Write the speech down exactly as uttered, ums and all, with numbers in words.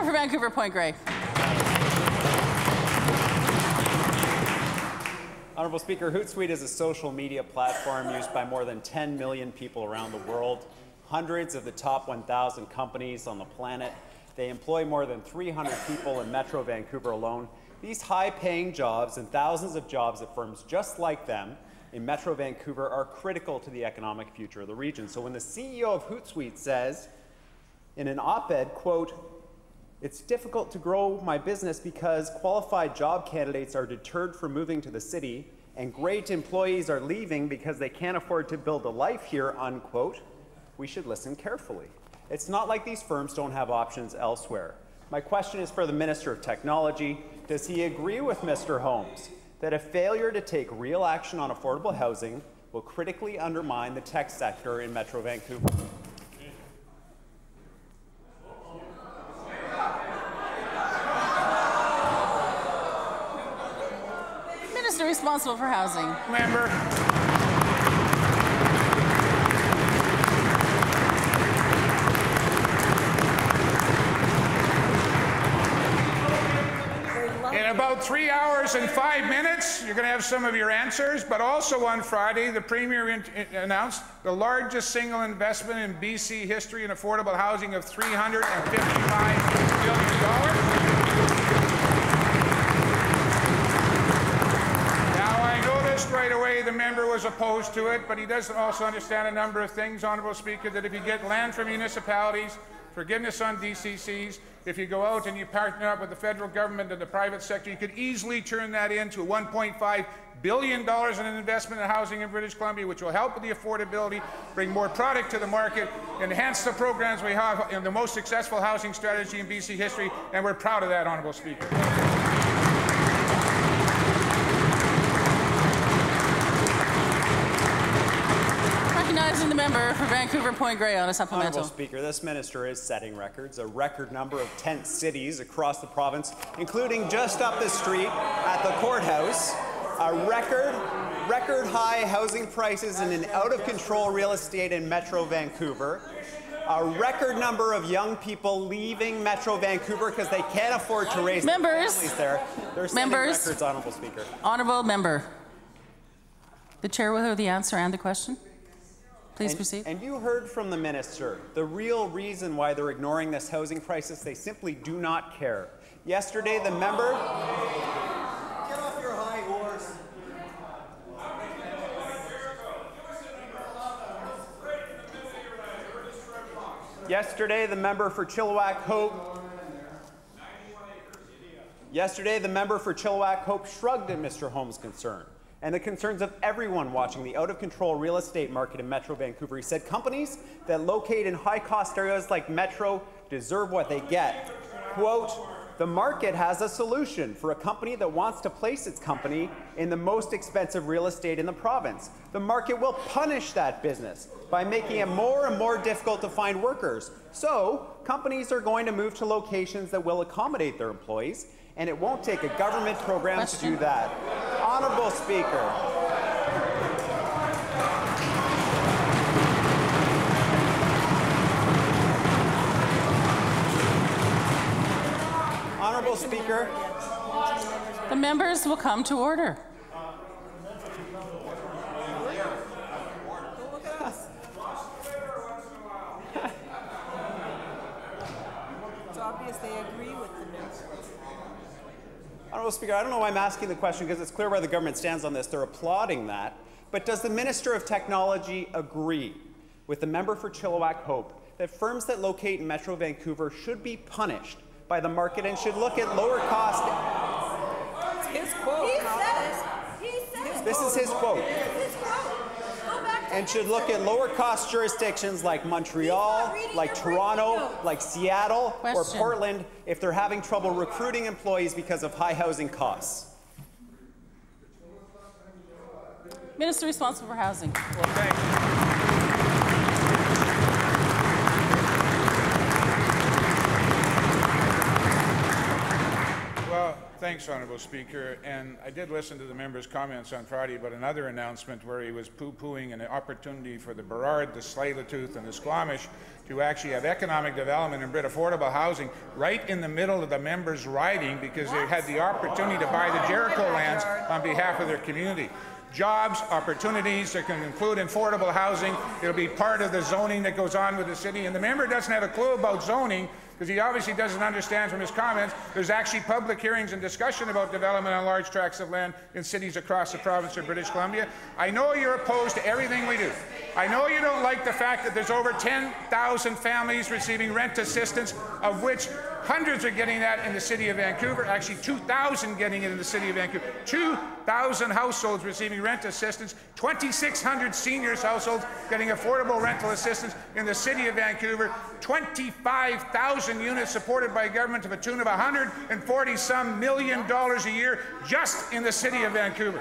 up for Vancouver Point Grey. Honourable Speaker, Hootsuite is a social media platform used by more than ten million people around the world. Hundreds of the top one thousand companies on the planet. They employ more than three hundred people in Metro Vancouver alone. These high-paying jobs and thousands of jobs at firms just like them in Metro Vancouver are critical to the economic future of the region. So when the C E O of Hootsuite says in an op-ed, quote, "It's difficult to grow my business because qualified job candidates are deterred from moving to the city and great employees are leaving because they can't afford to build a life here," unquote, we should listen carefully. It's not like these firms don't have options elsewhere. My question is for the Minister of Technology. Does he agree with Mister Holmes that a failure to take real action on affordable housing will critically undermine the tech sector in Metro Vancouver? Responsible for housing. Member. In about three hours and five minutes, you're going to have some of your answers, but also on Friday, the Premier announced the largest single investment in B C history in affordable housing of three hundred fifty-five billion dollars. Right away, the member was opposed to it, but he doesn't also understand a number of things, Honourable Speaker, that if you get land from municipalities, forgiveness on D C Cs, if you go out and you partner up with the federal government and the private sector, you could easily turn that into one point five billion dollars in an investment in housing in British Columbia, which will help with the affordability, bring more product to the market, enhance the programs we have in the most successful housing strategy in B C history, and we're proud of that, Honourable Speaker. The member for Vancouver Point Grey on a supplemental. Honourable Speaker, this minister is setting records. A record number of tent cities across the province, including just up the street at the courthouse. A record, record high housing prices in an out-of-control real estate in Metro Vancouver. A record number of young people leaving Metro Vancouver because they can't afford to raise members. Families there. They're setting members. Records, Honourable Speaker. Honourable member. The chair will hear the answer and the question. Please proceed. And, and you heard from the minister the real reason why they're ignoring this housing crisis. They simply do not care. Yesterday, the member. Get off your high horse. Yesterday, the member for Chilliwack Hope. Yesterday, the member for Chilliwack Hope shrugged at Mister Holmes' concern and the concerns of everyone watching the out-of-control real estate market in Metro Vancouver. He said companies that locate in high-cost areas like Metro deserve what they get. Quote, "The market has a solution for a company that wants to place its company in the most expensive real estate in the province. The market will punish that business by making it more and more difficult to find workers. So companies are going to move to locations that will accommodate their employees, and it won't take a government program question. To do that." Honourable Speaker. Honourable Speaker. The members will come to order. It's obvious they agree with the members. Honourable Speaker, I don't know why I'm asking the question because it's clear where the government stands on this. They're applauding that. But does the Minister of Technology agree with the member for Chilliwack Hope that firms that locate in Metro Vancouver should be punished by the market and should look at lower cost? It's his quote. He says, he says, this is his quote. And should look at lower cost jurisdictions like Montreal, like Toronto, like Seattle, or Portland if they're having trouble recruiting employees because of high housing costs. Minister responsible for housing. Well, thank you. Well, thank Thanks, Honourable Speaker. And I did listen to the member's comments on Friday about another announcement where he was poo-pooing an opportunity for the Burrard, the Tsleil-Waututh and the Squamish to actually have economic development and bid affordable housing right in the middle of the members' riding because what? they had the opportunity to buy the Jericho lands on behalf of their community. Jobs, opportunities that can include affordable housing. It'll be part of the zoning that goes on with the city. And the member doesn't have a clue about zoning because he obviously doesn't understand from his comments there's actually public hearings and discussion about development on large tracts of land in cities across the province of British Columbia. I know you're opposed to everything we do. I know you don't like the fact that there's over ten thousand families receiving rent assistance, of which hundreds are getting that in the City of Vancouver, actually two thousand getting it in the City of Vancouver, two thousand households receiving rent assistance, twenty-six hundred seniors' households getting affordable rental assistance in the City of Vancouver, twenty-five thousand units supported by government to the tune of one hundred forty-some million dollars a year just in the City of Vancouver.